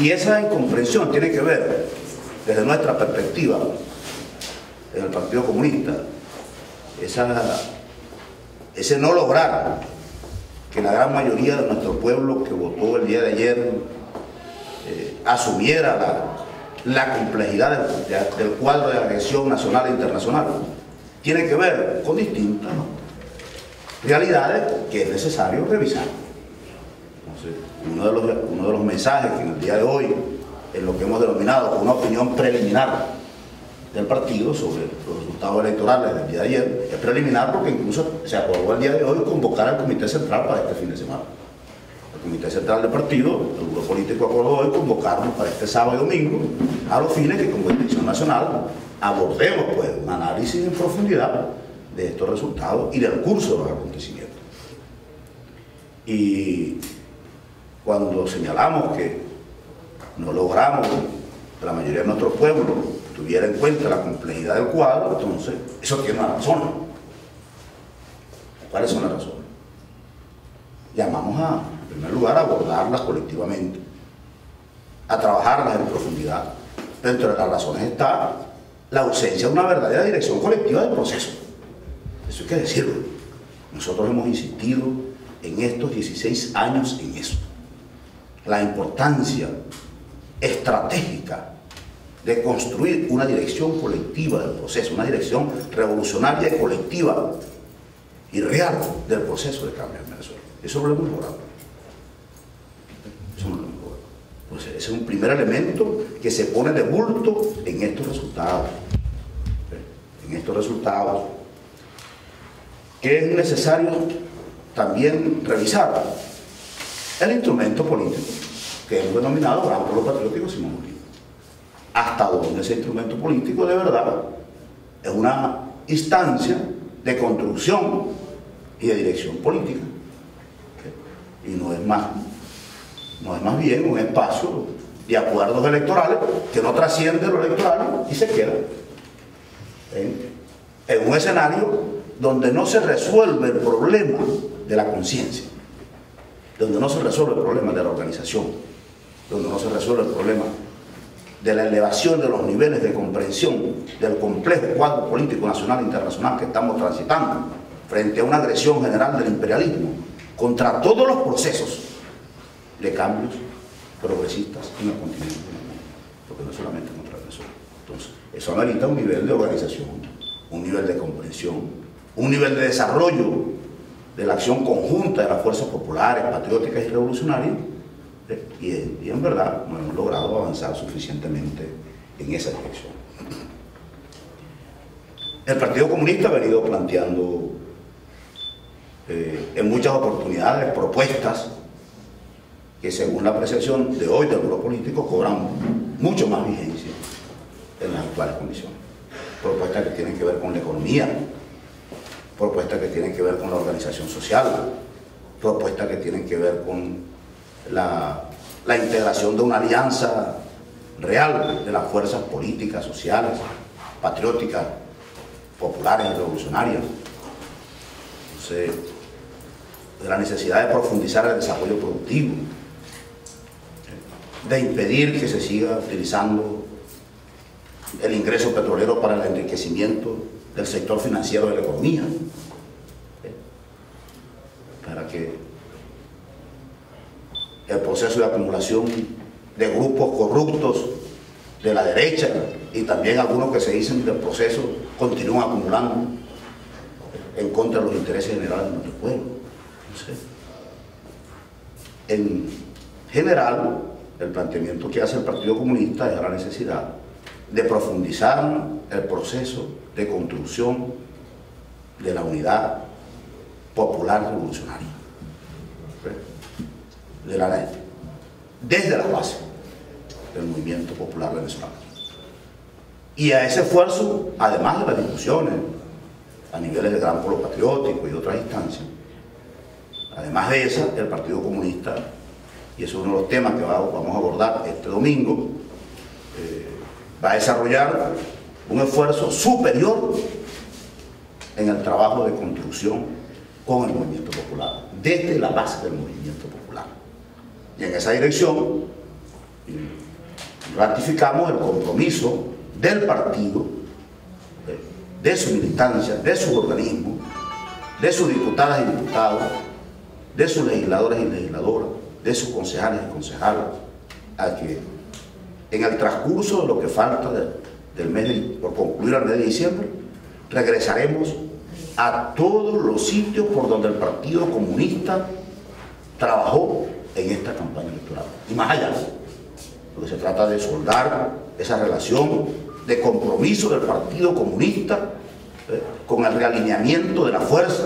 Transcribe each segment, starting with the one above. Y esa incomprensión tiene que ver, desde nuestra perspectiva, desde el Partido Comunista, ese no lograr que la gran mayoría de nuestro pueblo que votó el día de ayer asumiera la complejidad del cuadro de agresión nacional e internacional. Tiene que ver con distintas realidades que es necesario revisar. Entonces, uno de los mensajes que en el día de hoy, en lo que hemos denominado una opinión preliminar del partido sobre los resultados electorales del día de ayer, es preliminar porque incluso se acordó el día de hoy convocar al Comité Central para este fin de semana. El Comité Central del partido, el grupo político, acordó hoy convocarnos para este sábado y domingo a los fines que como dirección nacional abordemos pues un análisis en profundidad de estos resultados y del curso de los acontecimientos. Y cuando señalamos que no logramos que la mayoría de nuestros pueblos tuviera en cuenta la complejidad del cuadro, entonces eso tiene una razón. ¿Cuáles son las razones? Llamamos a, en primer lugar, a abordarlas colectivamente, a trabajarlas en profundidad. Dentro de las razones está la ausencia de una verdadera dirección colectiva del proceso. Eso hay que decirlo. Nosotros hemos insistido en estos 16 años en eso. La importancia estratégica de construir una dirección colectiva del proceso, una dirección revolucionaria y colectiva y real del proceso de cambio en Venezuela. Eso no lo hemos logrado. Eso no lo hemos logrado. Pues ese es un primer elemento que se pone de bulto en estos resultados. En estos resultados que es necesario también revisar el instrumento político que hemos denominado Gran Pueblo Patriótico Simón Bolívar. Hasta donde ese instrumento político de verdad es una instancia de construcción y de dirección política. Y no es más bien un espacio de acuerdos electorales que no trasciende lo electoral y se queda en un escenario donde no se resuelve el problema de la conciencia, donde no se resuelve el problema de la organización, donde no se resuelve el problema de la elevación de los niveles de comprensión del complejo cuadro político nacional e internacional que estamos transitando frente a una agresión general del imperialismo contra todos los procesos de cambios progresistas en el continente, porque no solamente contra Venezuela. Entonces, eso amerita un nivel de organización, un nivel de comprensión, un nivel de desarrollo de la acción conjunta de las fuerzas populares, patrióticas y revolucionarias, y en verdad no hemos logrado avanzar suficientemente en esa dirección. El Partido Comunista ha venido planteando en muchas oportunidades propuestas que, según la percepción de hoy del grupo político, cobran mucho más vigencia en las actuales condiciones. Propuestas que tienen que ver con la economía, propuestas que tienen que ver con la organización social, propuestas que tienen que ver con la integración de una alianza real de las fuerzas políticas, sociales, patrióticas, populares y revolucionarias. Entonces, de la necesidad de profundizar el desarrollo productivo, de impedir que se siga utilizando el ingreso petrolero para el enriquecimiento del sector financiero de la economía, para que el proceso de acumulación de grupos corruptos de la derecha y también algunos que se dicen del proceso continúan acumulando en contra de los intereses generales de nuestro pueblo. Entonces, en general, el planteamiento que hace el Partido Comunista es la necesidad de profundizar el proceso de construcción de la unidad popular revolucionaria de la ley, desde la base del movimiento popular venezolano. Y a ese esfuerzo, además de las discusiones a niveles de Gran Pueblo Patriótico y otras instancias, además de esa, el Partido Comunista, y eso es uno de los temas que vamos a abordar este domingo, va a desarrollar un esfuerzo superior en el trabajo de construcción con el movimiento popular, desde la base del movimiento popular. Y en esa dirección, ratificamos el compromiso del partido, de su militancia, de sus organismos, de sus diputadas y diputados, de sus legisladores y legisladoras, de sus concejales y concejalas, a que en el transcurso de lo que falta del mes por concluir al mes de diciembre, regresaremos a todos los sitios por donde el Partido Comunista trabajó en esta campaña electoral. Y más allá, porque se trata de soldar esa relación de compromiso del Partido Comunista con el realineamiento de la fuerza,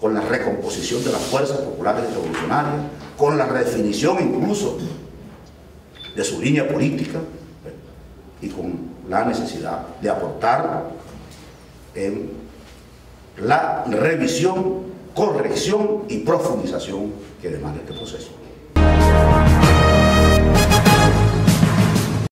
con la recomposición de las fuerzas populares y revolucionarias, con la redefinición incluso de su línea política y con la necesidad de aportar en la revisión, corrección y profundización que demanda este proceso.